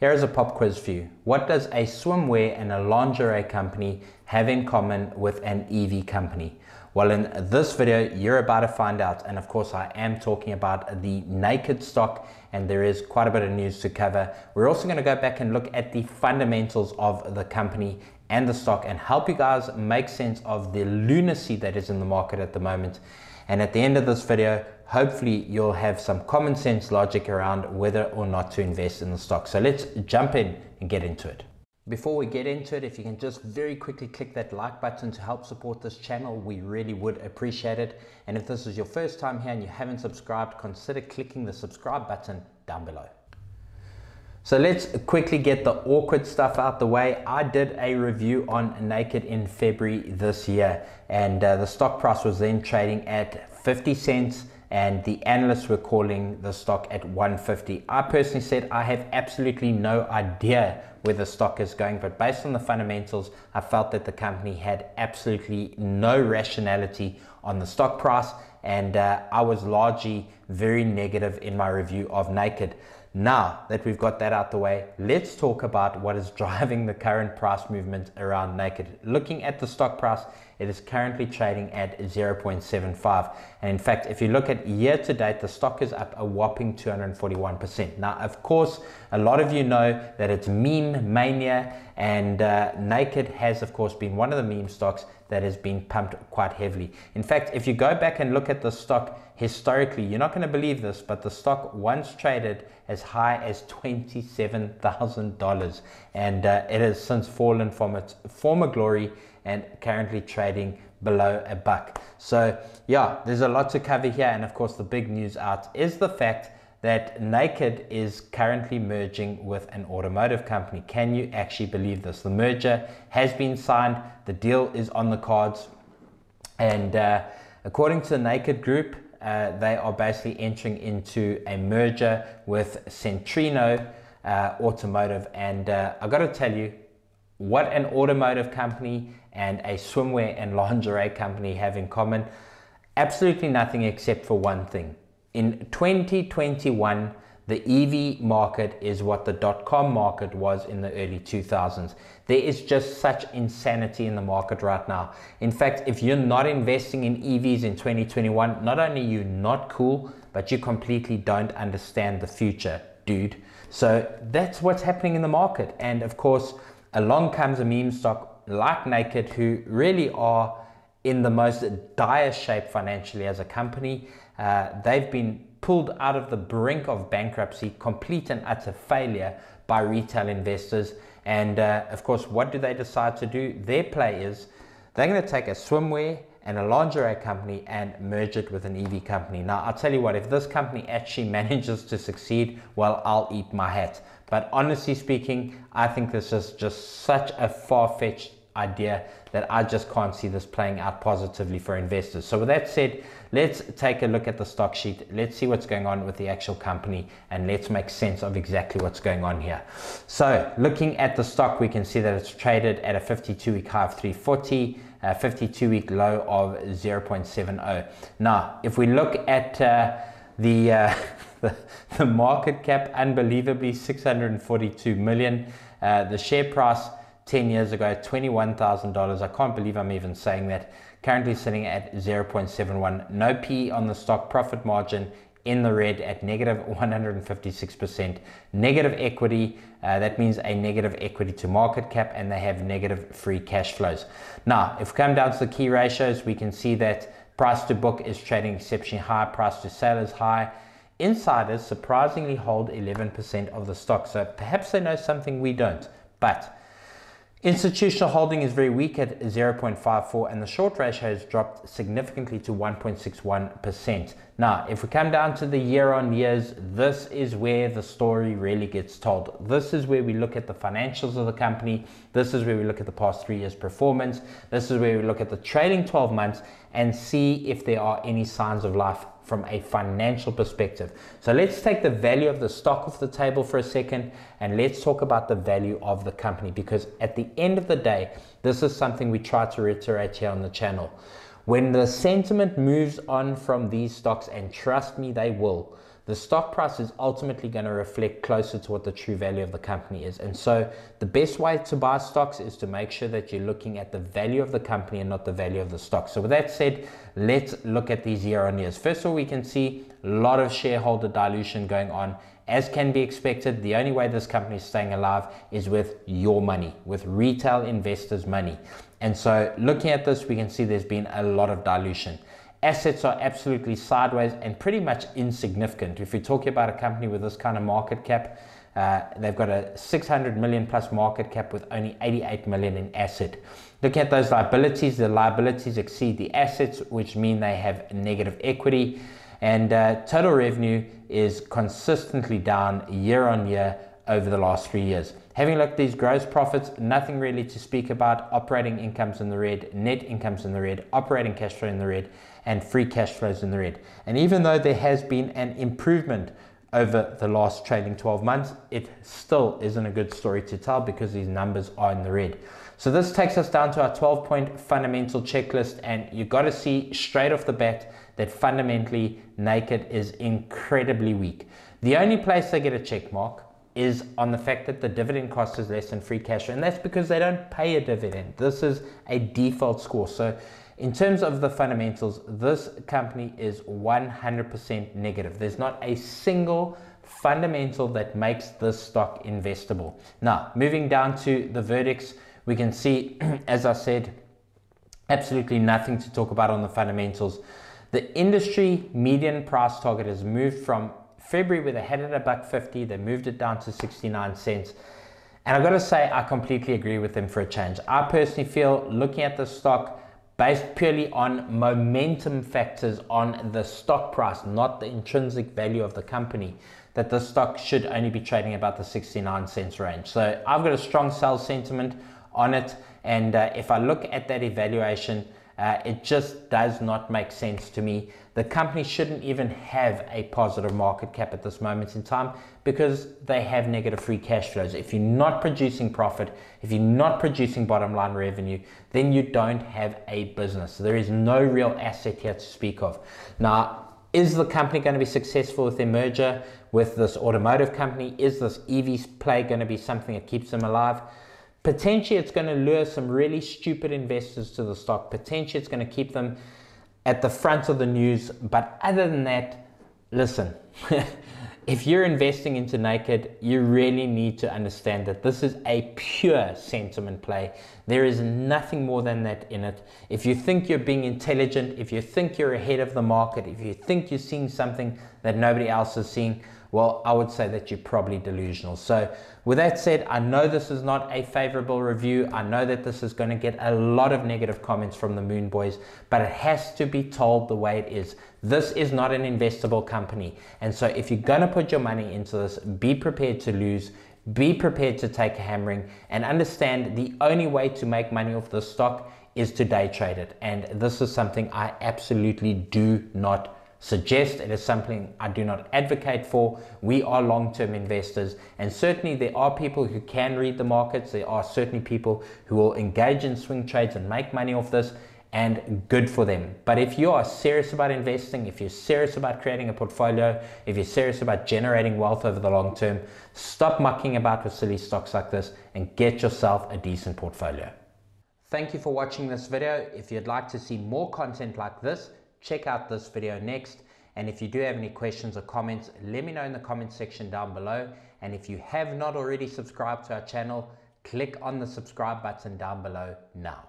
Here's a pop quiz for you. What does a swimwear and a lingerie company have in common with an EV company? Well, in this video, you're about to find out. And of course, I am talking about the Naked stock, and there is quite a bit of news to cover. We're also going to go back and look at the fundamentals of the company and the stock and help you guys make sense of the lunacy that is in the market at the moment. And at the end of this video, hopefully you'll have some common sense logic around whether or not to invest in the stock. So let's jump in and get into it. Before we get into it, if you can just very quickly click that like button to help support this channel, we really would appreciate it. And if this is your first time here and you haven't subscribed, consider clicking the subscribe button down below. So let's quickly get the awkward stuff out the way. I did a review on Naked in February this year, and the stock price was then trading at 50 cents and the analysts were calling the stock at 150. I personally said I have absolutely no idea where the stock is going, but based on the fundamentals, I felt that the company had absolutely no rationality on the stock price, and I was largely very negative in my review of Naked. Now that we've got that out the way, let's talk about what is driving the current price movement around Naked. Looking at the stock price, it is currently trading at 0.75. And in fact, if you look at year to date, the stock is up a whopping 241%. Now, of course, a lot of you know that it's meme mania, and Naked has, of course, been one of the meme stocks that has been pumped quite heavily. In fact, if you go back and look at the stock historically, you're not going to believe this, but the stock once traded as high as $27,000, and it has since fallen from its former glory and currently trading below $1. So yeah, there's a lot to cover here, and of course the big news out is the fact that Naked is currently merging with an automotive company. Can you actually believe this? The merger has been signed, the deal is on the cards, and according to the Naked Group, they are basically entering into a merger with Centrino Automotive. And I gotta tell you, what an automotive company and a swimwear and lingerie company have in common? Absolutely nothing, except for one thing. In 2021, the EV market is what the dot-com market was in the early 2000s. There is just such insanity in the market right now. In fact, if you're not investing in EVs in 2021, not only are you not cool, but you completely don't understand the future, dude. So that's what's happening in the market. And of course, along comes a meme stock like Naked, who really are in the most dire shape financially as a company. They've been pulled out of the brink of bankruptcy, complete and utter failure by retail investors. And of course, what do they decide to do? Their play is they're going to take a swimwear and a lingerie company and merge it with an EV company. Now, I'll tell you what, if this company actually manages to succeed, well, I'll eat my hat. But honestly speaking, I think this is just such a far-fetched idea that I just can't see this playing out positively for investors. So with that said, let's take a look at the stock sheet. Let's see what's going on with the actual company, and let's make sense of exactly what's going on here. So looking at the stock, we can see that it's traded at a 52-week high of 340, a 52-week low of 0.70. Now, if we look at the market cap, unbelievably 642 million, the share price 10 years ago, $21,000. I can't believe I'm even saying that. Currently sitting at 0.71. No P on the stock. Profit margin in the red at negative 156%. Negative equity, that means a negative equity to market cap, and they have negative free cash flows. Now, if we come down to the key ratios, we can see that price to book is trading exceptionally high. Price to sale is high. Insiders surprisingly hold 11% of the stock. So perhaps they know something we don't, but institutional holding is very weak at 0.54, and the short ratio has dropped significantly to 1.61%. Now, if we come down to the year-on-years, this is where the story really gets told. This is where we look at the financials of the company. This is where we look at the past 3 years' performance. This is where we look at the trailing 12 months and see if there are any signs of life from a financial perspective. So let's take the value of the stock off the table for a second, and let's talk about the value of the company, because at the end of the day, this is something we try to reiterate here on the channel. When the sentiment moves on from these stocks, and trust me, they will, the stock price is ultimately going to reflect closer to what the true value of the company is. And so the best way to buy stocks is to make sure that you're looking at the value of the company and not the value of the stock. So with that said, let's look at these year on years. First of all, we can see a lot of shareholder dilution going on. As can be expected, the only way this company is staying alive is with your money, with retail investors' money. And so looking at this, we can see there's been a lot of dilution. Assets are absolutely sideways and pretty much insignificant. If you're talking about a company with this kind of market cap, they've got a 600 million plus market cap with only 88 million in asset. Looking at those liabilities, the liabilities exceed the assets, which mean they have negative equity. And total revenue is consistently down year on year over the last 3 years. Having looked at these gross profits, nothing really to speak about. Operating income's in the red, net income's in the red, operating cash flow in the red, and free cash flow's in the red. And even though there has been an improvement over the last trading 12 months, it still isn't a good story to tell because these numbers are in the red. So this takes us down to our 12-point fundamental checklist, and you've got to see straight off the bat that fundamentally Naked is incredibly weak. The only place they get a check mark is on the fact that the dividend cost is less than free cash, and that's because they don't pay a dividend. This is a default score. So in terms of the fundamentals, this company is 100% negative. There's not a single fundamental that makes this stock investable. Now, moving down to the verdicts, we can see, as I said, absolutely nothing to talk about on the fundamentals. The industry median price target has moved from February, where they had it $1.50, they moved it down to 69 cents, and I've got to say I completely agree with them for a change. I personally feel, looking at the stock based purely on momentum factors on the stock price, not the intrinsic value of the company, that the stock should only be trading about the 69 cents range. So I've got a strong sell sentiment on it, and if I look at that evaluation, it just does not make sense to me. The company shouldn't even have a positive market cap at this moment in time because they have negative free cash flows. If you're not producing profit, if you're not producing bottom line revenue, then you don't have a business. There is no real asset here to speak of. Now, is the company going to be successful with their merger with this automotive company? Is this EV play going to be something that keeps them alive? Potentially it's going to lure some really stupid investors to the stock. Potentially it's going to keep them at the front of the news. But other than that, listen, if you're investing into Naked, you really need to understand that this is a pure sentiment play. There is nothing more than that in it. If you think you're being intelligent, if you think you're ahead of the market, if you think you're seeing something that nobody else is seeing, well, I would say that you're probably delusional. So with that said, I know this is not a favorable review. I know that this is going to get a lot of negative comments from the Moon Boys, but it has to be told the way it is. This is not an investable company. And so if you're going to put your money into this, be prepared to lose, be prepared to take a hammering, and understand the only way to make money off this stock is to day trade it. And this is something I absolutely do not suggest. It is something I do not advocate for. We are long-term investors, and certainly there are people who can read the markets. There are certainly people who will engage in swing trades and make money off this, and good for them. But if you are serious about investing, if you're serious about creating a portfolio, if you're serious about generating wealth over the long term, stop mucking about with silly stocks like this and get yourself a decent portfolio. Thank you for watching this video. If you'd like to see more content like this, check out this video next. And if you do have any questions or comments, let me know in the comment section down below. And if you have not already subscribed to our channel, click on the subscribe button down below now.